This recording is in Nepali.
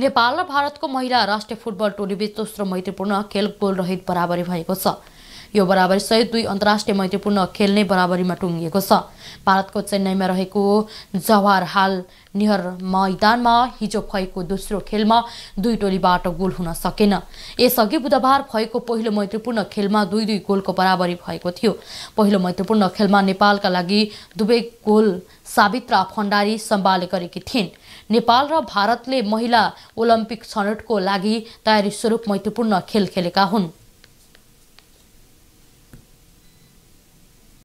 नेपाल र भारतको महिला राष्ट्रिय फुटबल टोलीबीच दोस्रो मैत्रीपूर्ण खेल गोल रहित बराबरी भएको छ। यो बराबरी सहित दुई अन्तर्राष्ट्रिय मैत्रीपूर्ण खेल नै बराबरीमा टुङ्गिएको छ। भारतको चेन्नईमा रहेको जवाहर हाल निहर मैदानमा हिजो भएको दोस्रो खेलमा दुई टोलीबाट गोल हुन सकेन। यसअघि बुधबार भएको पहिलो मैत्रीपूर्ण खेलमा दुई दुई गोलको बराबरी भएको थियो। पहिलो मैत्रीपूर्ण खेलमा नेपालका लागि दुवै गोल सावित्रा भण्डारी सम्हाल्ने गरेकी थिइन्। नेपाल र भारतले महिला ओलम्पिक छनौटको लागि तयारी स्वरूप मैत्रीपूर्ण खेल खेलेका हुन्।